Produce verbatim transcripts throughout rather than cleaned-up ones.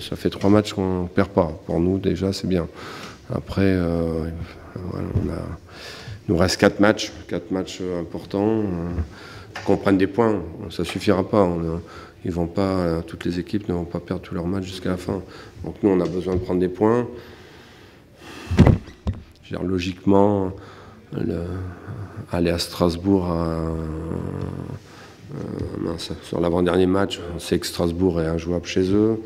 Ça fait trois matchs qu'on ne perd pas. Pour nous, déjà, c'est bien. Après, euh, voilà, on a, il nous reste quatre matchs, quatre matchs importants. Qu'on prenne des points, ça ne suffira pas. On a, ils vont pas, toutes les équipes ne vont pas perdre tous leurs matchs jusqu'à la fin. Donc nous, on a besoin de prendre des points. Je veux dire, logiquement, le, aller à Strasbourg à... Euh, mince, sur l'avant-dernier match, on sait que Strasbourg est injouable chez eux.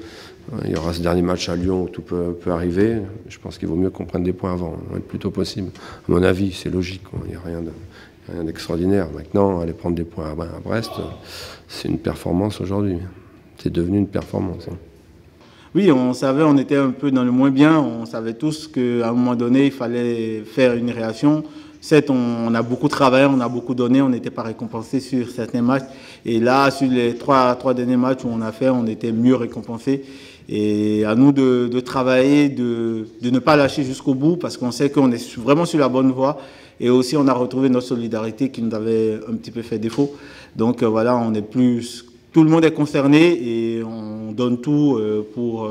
Il y aura ce dernier match à Lyon où tout peut, peut arriver. Je pense qu'il vaut mieux qu'on prenne des points avant, le plus tôt possible. À mon avis, c'est logique, il n'y a rien d'extraordinaire. De, Maintenant, aller prendre des points à, à Brest, c'est une performance aujourd'hui. C'est devenu une performance. Hein. Oui, on savait, on était un peu dans le moins bien. On savait tous qu'à un moment donné, il fallait faire une réaction. Certes, on a beaucoup travaillé, on a beaucoup donné, on n'était pas récompensé sur certains matchs. Et là, sur les trois, trois derniers matchs où on a fait, on était mieux récompensé. Et à nous de, de travailler, de, de ne pas lâcher jusqu'au bout, parce qu'on sait qu'on est vraiment sur la bonne voie. Et aussi, on a retrouvé notre solidarité qui nous avait un petit peu fait défaut. Donc voilà, on est plus, tout le monde est concerné et on donne tout pour,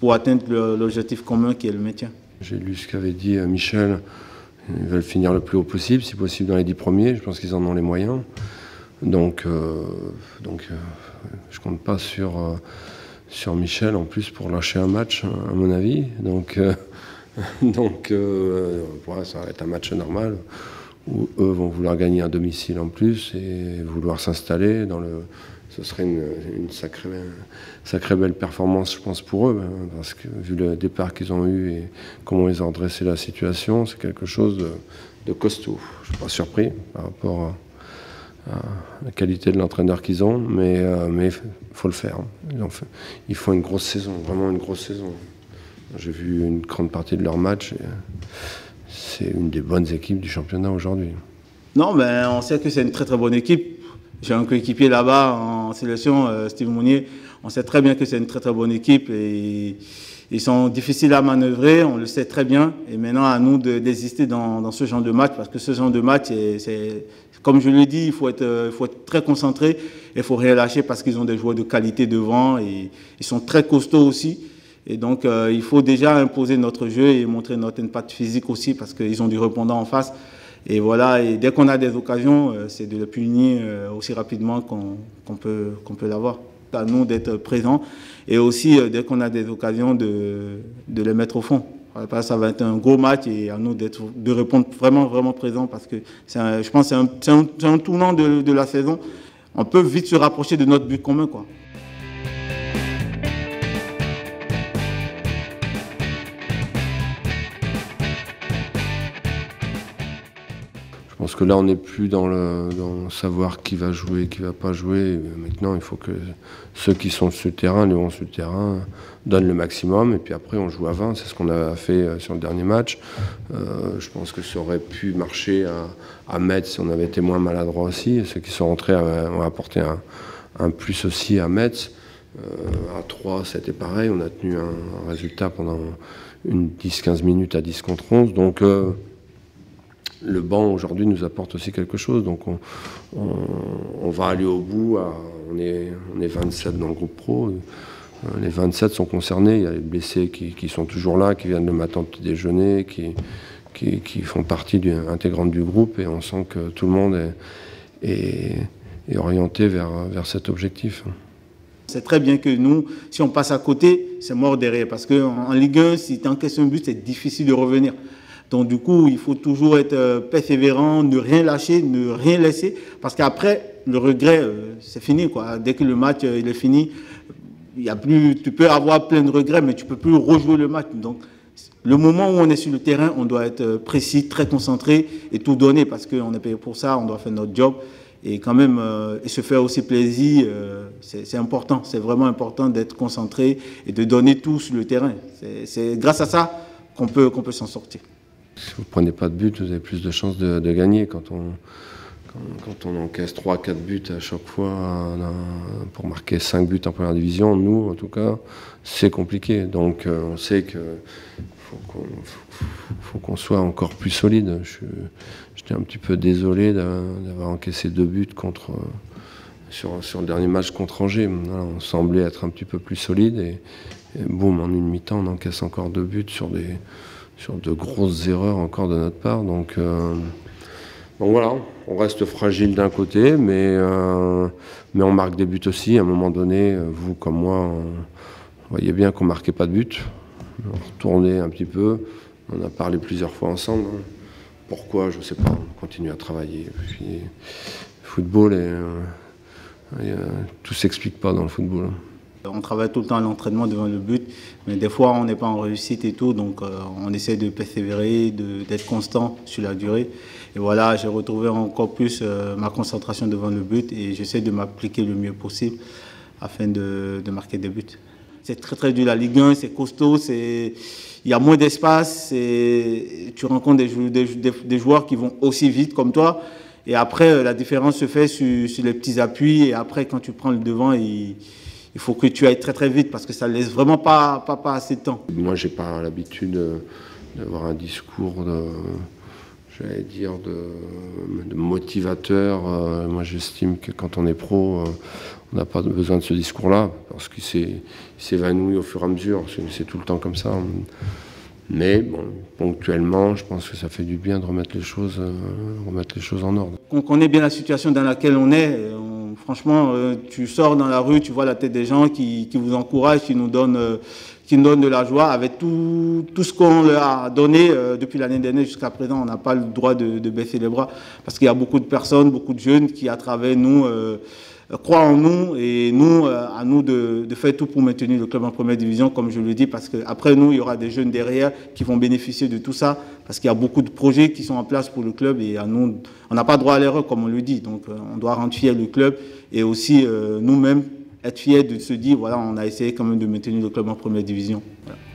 pour atteindre l'objectif commun qui est le maintien. J'ai lu ce qu'avait dit Michel. Ils veulent finir le plus haut possible, si possible dans les dix premiers. Je pense qu'ils en ont les moyens. Donc, euh, donc euh, je ne compte pas sur, euh, sur Michel, en plus, pour lâcher un match, à mon avis. Donc, euh, donc euh, ouais, ça va être un match normal, où eux vont vouloir gagner à domicile en plus et vouloir s'installer dans le... Ce serait une, une sacrée, sacrée belle performance, je pense, pour eux, parce que vu le départ qu'ils ont eu et comment ils ont redressé la situation, c'est quelque chose de, de costaud. Je ne suis pas surpris par rapport à, à la qualité de l'entraîneur qu'ils ont, mais euh, mais faut le faire. Ils ont fait, ils font une grosse saison, vraiment une grosse saison. J'ai vu une grande partie de leur match. C'est une des bonnes équipes du championnat aujourd'hui. Non, mais on sait que c'est une très très bonne équipe. J'ai un coéquipier là-bas en sélection, Steve Monnier. On sait très bien que c'est une très très bonne équipe et ils sont difficiles à manœuvrer, on le sait très bien. Et maintenant, à nous d'exister dans, dans ce genre de match, parce que ce genre de match, c'est, comme je l'ai dit, il faut être, il faut être très concentré et il faut rien lâcher parce qu'ils ont des joueurs de qualité devant et ils sont très costauds aussi. Et donc, euh, il faut déjà imposer notre jeu et montrer notre impact physique aussi parce qu'ils ont du répondant en face. Et voilà, et dès qu'on a des occasions, c'est de les punir aussi rapidement qu'on qu'on peut, qu'on peut l'avoir. C'est à nous d'être présents et aussi, dès qu'on a des occasions, de, de les mettre au fond. Ça va être un gros match et à nous d'être, de répondre vraiment, vraiment présents parce que un, je pense que c'est un, un, un tournant de, de la saison. On peut vite se rapprocher de notre but commun, quoi. Parce que là, on n'est plus dans le, dans le savoir qui va jouer, qui va pas jouer. Maintenant, il faut que ceux qui sont sur le terrain, les vont sur le terrain, donnent le maximum. Et puis après, on joue à vingt. C'est ce qu'on a fait sur le dernier match. Euh, je pense que ça aurait pu marcher à, à Metz si on avait été moins maladroit aussi. Et ceux qui sont rentrés ont apporté un, un plus aussi à Metz. Euh, à trois, c'était pareil. On a tenu un, un résultat pendant une dix quinze minutes à dix contre onze. Donc... Euh, le banc aujourd'hui nous apporte aussi quelque chose, donc on, on, on va aller au bout, à, on, est, on est vingt-sept dans le groupe pro, les vingt-sept sont concernés, il y a les blessés qui, qui sont toujours là, qui viennent le matin au petit déjeuner, qui, qui, qui font partie du, intégrante du groupe et on sent que tout le monde est, est, est orienté vers, vers cet objectif. C'est très bien que nous, si on passe à côté, c'est mort derrière, parce qu'en Ligue un, si tu encaisses un but, c'est difficile de revenir. Donc du coup, il faut toujours être persévérant, ne rien lâcher, ne rien laisser, parce qu'après, le regret, c'est fini, quoi. Dès que le match il est fini, il y a plus, tu peux avoir plein de regrets, mais tu ne peux plus rejouer le match. Donc le moment où on est sur le terrain, on doit être précis, très concentré et tout donner, parce qu'on est payé pour ça, on doit faire notre job. Et quand même, euh, et se faire aussi plaisir, euh, c'est important, c'est vraiment important d'être concentré et de donner tout sur le terrain. C'est grâce à ça qu'on peut, qu'on peut s'en sortir. Si vous ne prenez pas de but, vous avez plus de chances de, de gagner. Quand on, quand, quand on encaisse trois quatre buts à chaque fois pour marquer cinq buts en première division, nous, en tout cas, c'est compliqué. Donc, on sait que faut qu'on faut qu'on soit encore plus solide. J'étais un petit peu désolé d'avoir encaissé deux buts contre, sur, sur le dernier match contre Angers. Voilà, on semblait être un petit peu plus solide et, et boum, en une mi-temps, on encaisse encore deux buts sur, des, sur de grosses erreurs encore de notre part. Donc, euh, donc voilà, on reste fragile d'un côté, mais, euh, mais on marque des buts aussi. À un moment donné, vous comme moi, on, on voyait bien qu'on ne marquait pas de but. On retournait un petit peu, on a parlé plusieurs fois ensemble. Pourquoi, je ne sais pas, on continue à travailler. Puis, le football, et, euh, et, euh, tout ne s'explique pas dans le football. On travaille tout le temps à l'entraînement devant le but, mais des fois on n'est pas en réussite et tout, donc euh, on essaie de persévérer, d'être constant sur la durée. Et voilà, j'ai retrouvé encore plus euh, ma concentration devant le but et j'essaie de m'appliquer le mieux possible afin de, de marquer des buts. C'est très très dur la Ligue un, c'est costaud, il y a moins d'espace, tu rencontres des, des, des joueurs qui vont aussi vite comme toi. Et après, la différence se fait sur, sur les petits appuis et après quand tu prends le devant, il, il faut que tu ailles très très vite parce que ça ne laisse vraiment pas, pas, pas assez de temps. Moi, je n'ai pas l'habitude d'avoir un discours de, j'allais dire, de, de motivateur. Moi, j'estime que quand on est pro, on n'a pas besoin de ce discours-là, parce qu'il s'évanouit au fur et à mesure, c'est tout le temps comme ça. Mais bon, ponctuellement, je pense que ça fait du bien de remettre les choses, remettre les choses en ordre. On connaît bien la situation dans laquelle on est. On, franchement, tu sors dans la rue, tu vois la tête des gens qui, qui vous encouragent, qui nous donnent, qui nous donnent de la joie avec tout, tout ce qu'on leur a donné depuis l'année dernière jusqu'à présent. On n'a pas le droit de, de baisser les bras, parce qu'il y a beaucoup de personnes, beaucoup de jeunes qui, à travers nous, euh, croient en nous et nous, euh, à nous de, de faire tout pour maintenir le club en première division, comme je le dis, parce qu'après nous, il y aura des jeunes derrière qui vont bénéficier de tout ça, parce qu'il y a beaucoup de projets qui sont en place pour le club et à nous, on n'a pas droit à l'erreur, comme on le dit. Donc, euh, on doit rendre fier le club et aussi euh, nous-mêmes être fiers de se dire, voilà, on a essayé quand même de maintenir le club en première division. Voilà.